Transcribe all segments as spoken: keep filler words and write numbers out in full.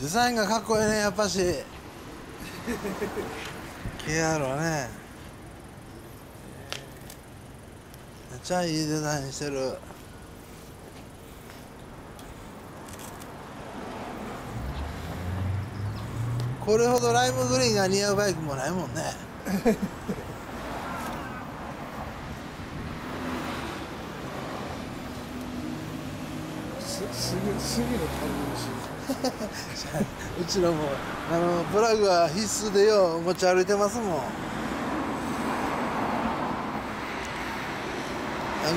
デザインがかっこいいね、やっぱし。ケアロね。めっちゃいいデザインしてる。これほどライムグリーンが似合うバイクもないもんね。す, すぐすぐのタイミングしうちのもあのプラグは必須でよ、持ち歩いてますもん。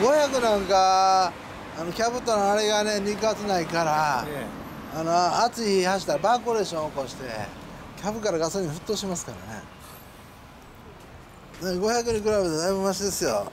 ごひゃくなんかあのキャブとのあれがね肉厚ないから、ね、あの暑い日走ったらバーコレーション起こしてキャブからガソリン沸騰しますからね。ごひゃくに比べてだいぶマシですよ。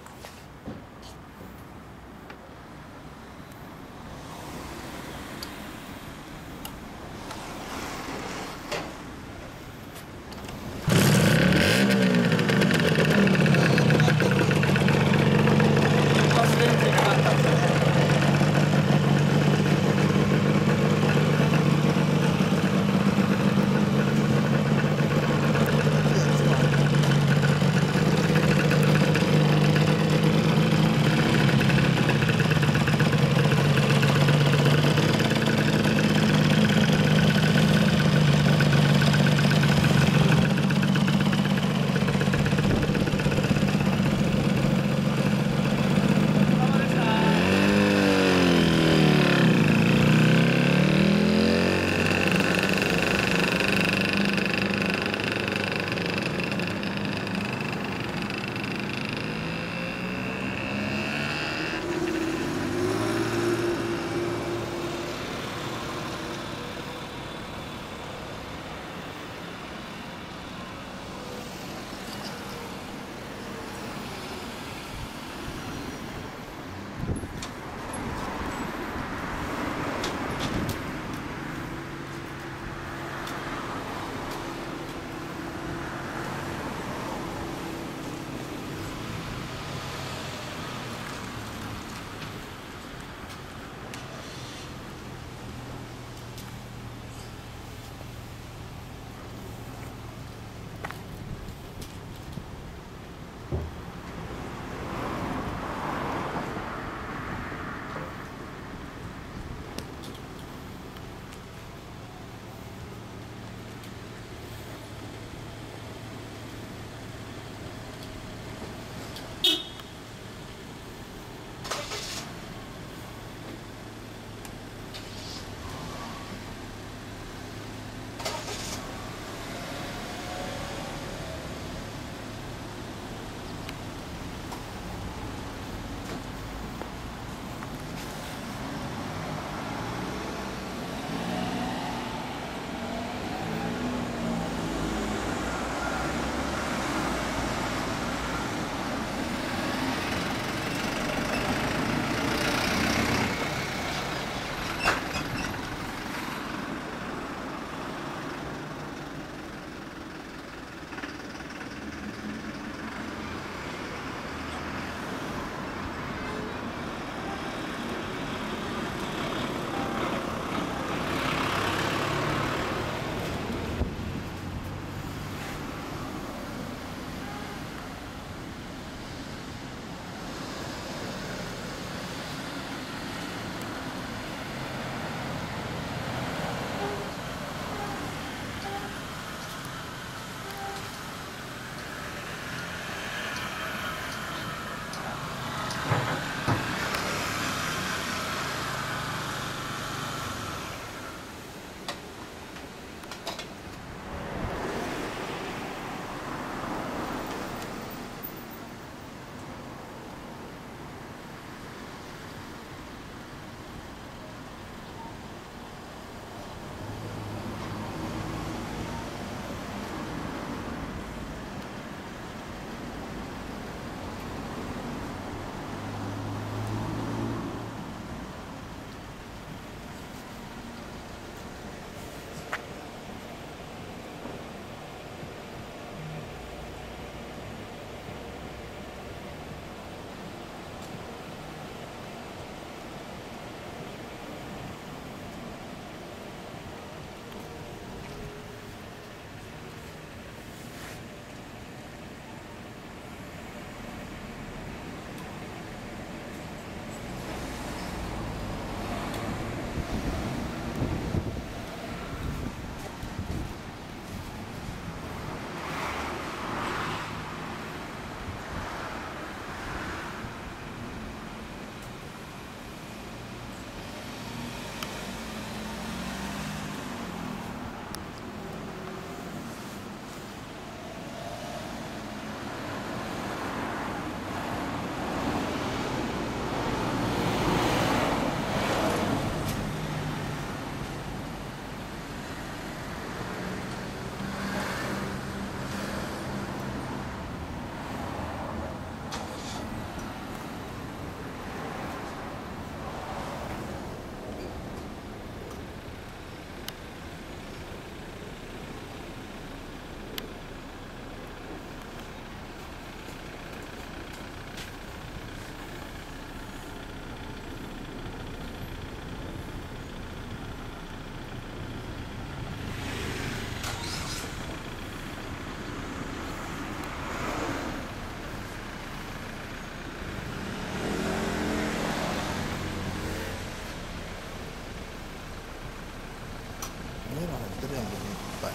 ぱい。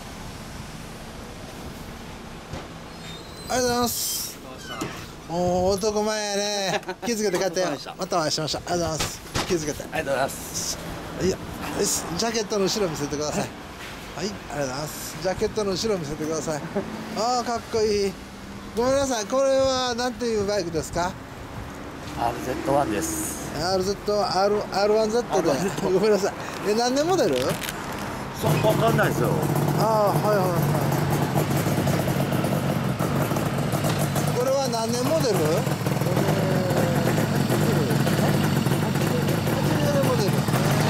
ありがとうございます。もう男前やね。気づけて帰ったよ。またお会いしました。ありがとうございます。気づけてありがとうございます。いや、ジャケットの後ろ見せてください。はい、ありがとうございます。ジャケットの後ろ見せてください。ああ、かっこいい。ごめんなさい、これはなんていうバイクですか？ アールゼットワン です。 アールワンゼット で、ごめんなさい。え、何年モデル？そこわかんないですよ。ああ、はいはいはい。これは何年モデル？えー、はちじゅうねんモデル。